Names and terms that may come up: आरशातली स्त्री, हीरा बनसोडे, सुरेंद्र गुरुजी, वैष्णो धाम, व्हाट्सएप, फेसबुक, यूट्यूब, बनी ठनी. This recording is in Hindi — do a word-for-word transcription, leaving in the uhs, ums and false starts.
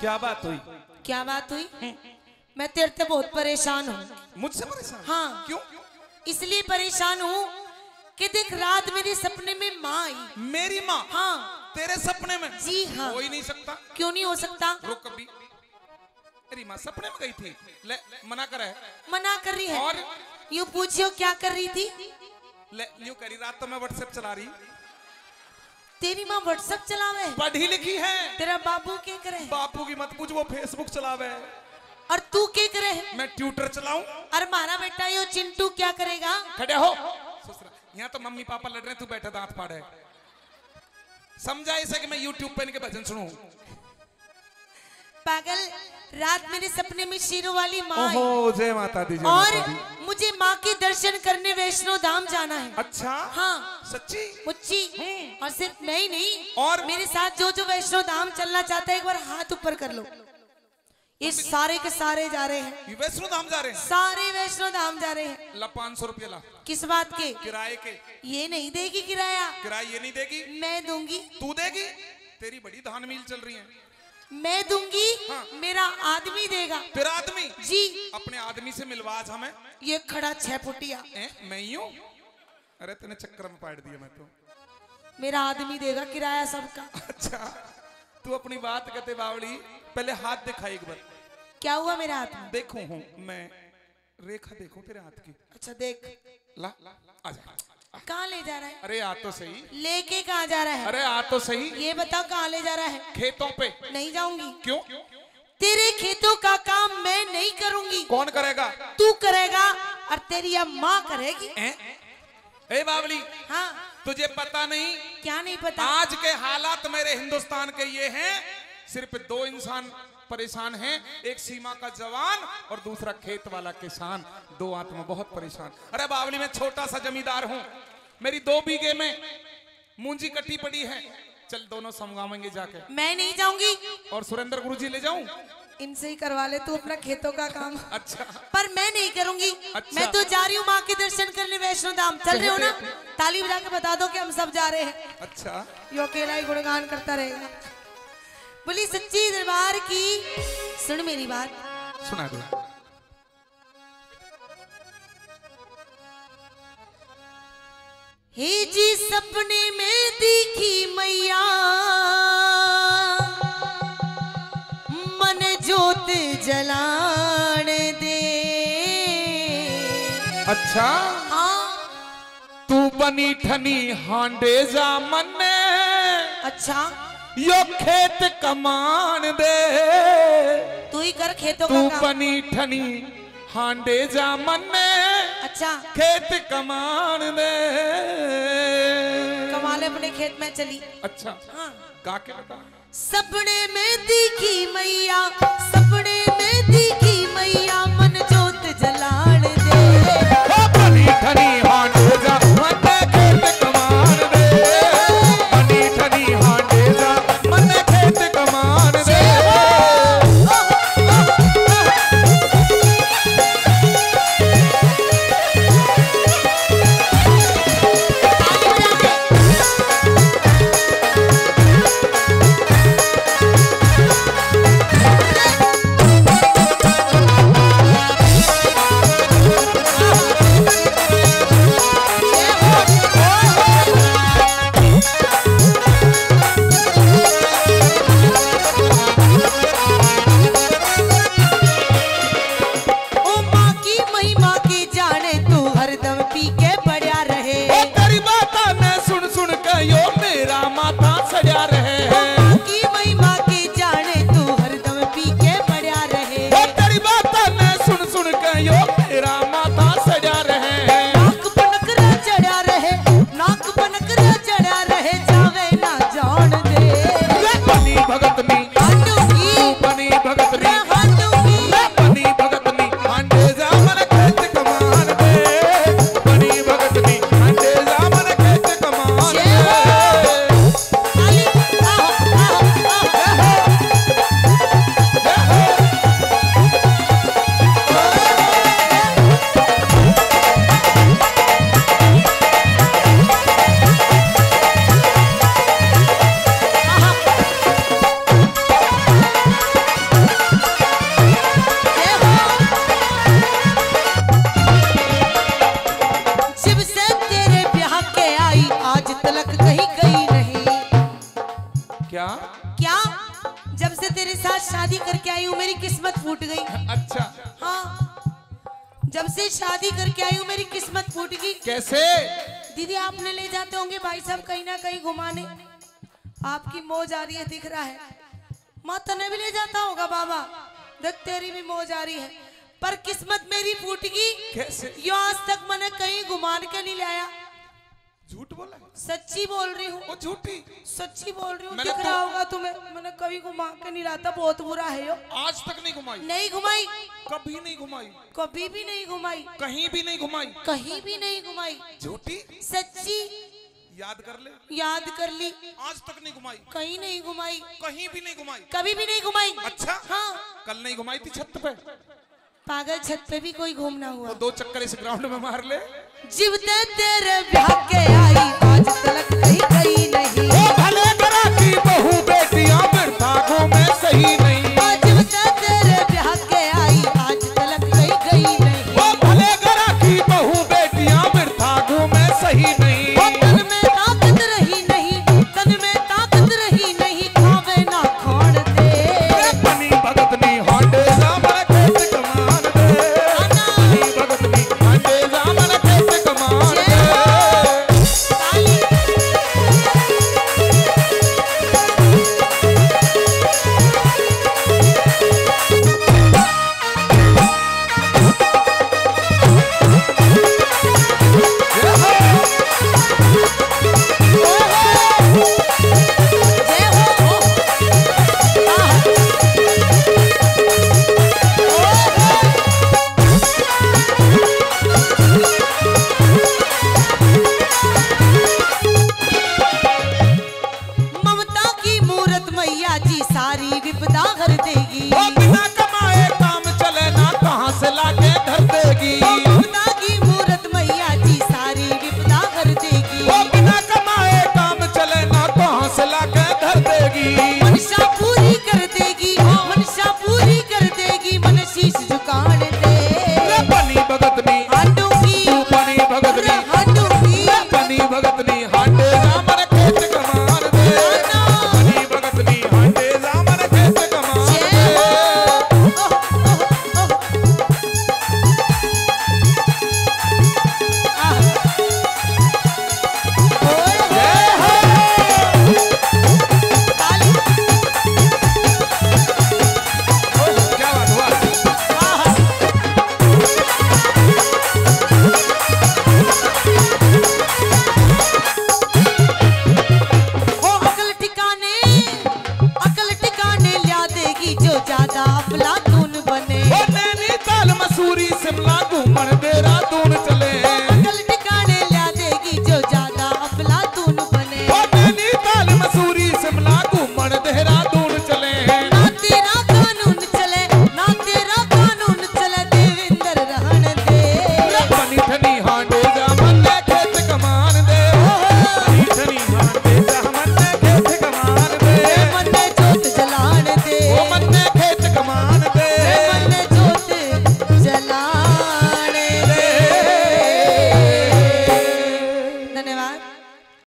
क्या बात हुई? क्या बात हुई? हुँ? मैं तेरे से बहुत परेशान हूँ। मुझसे परेशान? हाँ। क्यों? इसलिए परेशान हूँ कि देख रात मेरे सपने में माँ आई। मेरी माँ? हाँ। तेरे सपने में? जी हाँ। हो ही नहीं सकता। क्यों नहीं हो सकता? रुक, कभी तेरी माँ सपने में गई थी? ले, मना कर रहा है। मना कर रही है। और यूँ पूछियो क्या कर रही थी? ले, यूँ करी रात तो मैं व्हाट्सएप चला रही। तेरी माँ व्हाट्सएप चलावे? पढ़ी लिखी है। तेरा बाबू क्या करे? बाबू की मत पूछ, वो फेसबुक चलावे। और तू क्या करे? मैं ट्यूटर चलाऊं। और मारा बेटा यो चिंटू क्या करेगा? खड़े हो। यहाँ तो मम्मी पापा लड़ रहे, तू बैठा दांत फाड़े। समझा इसे कि मैं यूट्यूब पे इनके भजन सुनूं। पागल, रात मेरे सपने में शेरों वाली माँ। ओहो, जय माता दी। और मुझे माँ के दर्शन करने वैष्णो धाम जाना है। अच्छा? हाँ। सच्ची? मुच्ची। और सिर्फ मैं ही नहीं, और मेरे साथ जो जो वैष्णो धाम चलना चाहता है एक बार हाथ ऊपर कर लो। ये सारे के सारे जा रहे हैं वैष्णो धाम, जा रहे हैं सारे वैष्णो धाम जा रहे हैं। ला पाँच सौ रुपये ला। किस बात के? किराए के। ये नहीं देगी किराया। किराया ये नहीं देगी। मैं दूंगी। तू देगी? तेरी बड़ी धान मील चल रही है। मैं दूंगी। हाँ। मेरा आदमी देगा। तेरा आदमी? जी। अपने आदमी से मिलवाज हमें। ये खड़ा छह फुटिया मैं ही हूँ। अरे तेने चक्कर में पाट दिया। मैं तो, मेरा आदमी देगा किराया सबका। अच्छा, तू अपनी बात कहते बावड़ी, पहले हाथ दिखा एक बार। क्या हुआ मेरा हाथ? देखो हूँ मैं, रेखा देखो तेरे हाथ की। अच्छा देख। ला, ला, ला। आजा। कहाँ ले जा रहा है? अरे हाथ तो सही। लेके कहाँ जा रहा है? अरे हाथ तो सही। ये बताओ कहाँ ले जा रहा है? खेतों पे। नहीं जाऊंगी। क्यों? तेरे खेतों का काम मैं नहीं करूंगी। कौन करेगा? तू करेगा। और तेरी अब माँ करेगी। ए बावली। हाँ। तुझे पता नहीं? क्या नहीं पता? आज के हालात मेरे हिंदुस्तान के ये है, सिर्फ दो इंसान परेशान हैं, एक सीमा का जवान और दूसरा खेत वाला किसान। दो आत्मा बहुत परेशान। अरे बावली, मैं छोटा सा जमींदार हूँ, मेरी दो बीघे में मूंजी कटी पड़ी है। चल दोनों समगावेंगे जाके। मैं नहीं जाऊंगी। और सुरेंद्र गुरुजी ले जाऊं? इनसे ही करवा ले तू अपना खेतों का काम। अच्छा। पर मैं नहीं करूंगी। अच्छा। मैं तो जा रही हूँ माँ के दर्शन करने वैष्णो धाम। चल रहे हो ना? ताली बजा के बता दो कि हम सब जा रहे हैं। अच्छा। यो अकेला ही गुणगान करता रहेगा। बोली सच्ची दरबार की। सुन मेरी बात। सुना दो। हे जी सपने में दिखी मैया, मन जोत जलान दे। अच्छा। हाँ। तू बनी ठनी हांडे जा मन। अच्छा। यो खेत कमान दे। तू ही कर खेतों का काम। तू बनी ठनी हांडे जा मन में। अच्छा। खेत कमान दे। कमाले अपने खेत में चली। अच्छा। हाँ। गा के बता। सपने में दिखी मैया, सपने में दिखी मैया, मन जोत जलान दे। ओ बनी ठनी हांडे जा मन में, खेत कमान दे। बनी ठनी हांडे जा मन खेत कमान दे। मैं तेरे साथ शादी करके आई हूँ मेरी किस्मत फूट गई। अच्छा। हाँ, जब से शादी करके आई हूँ मेरी किस्मत फूट गई। कैसे? दीदी आपने ले जाते होंगे भाई साहब कहीं ना कहीं घुमाने, आपकी मौज आ रही है दिख रहा है। माँ तने भी ले जाता होगा बाबा, देख तेरी भी मौज आ रही है, पर किस्मत मेरी फूट गई। कैसे? यो आज तक मैंने कहीं घुमान के नहीं लाया। झूठ बोला? सच्ची बोल रही हूँ। झूठी? सच्ची बोल रही हूँ, दिख रहा होगा तुम्हें। मैंने कभी घुमा के नहीं लाता, बहुत बुरा है यो। आज तक नहीं घुमाई? नहीं घुमाई, कभी नहीं घुमाई, कभी भी नहीं घुमाई, कहीं भी नहीं घुमाई, कहीं भी नहीं घुमाई। झूठी? सच्ची। याद कर ले? याद कर ली। आज तक नहीं घुमाई, कहीं नहीं घुमाई, कहीं भी नहीं घुमाई, कभी भी नहीं घुमाई। अच्छा। हाँ, कल नहीं घुमाई थी छत पे? पागल, छत पे भी कोई घूमना हुआ? दो चक्कर इस ग्राउंड में मार ले। जीवते तेरे ब्याह के आई आज तलक नहीं गई नहीं, ओ भले बरा की बहू बेटियां बर्तावों में सही नहीं। जीवते तेरे ब्याह के आई आज तलक नहीं गई नहीं, ओ भले बरा की बहू बेटियां बर्तावों में सही नहीं। तन में ताकत रही नहीं, तन में ताकत रही नहीं, खावे ना खान दे बनी भगत नी हांडे दा मन खेत कमान दे, बनी भगत नी हांडे दा मन सिमला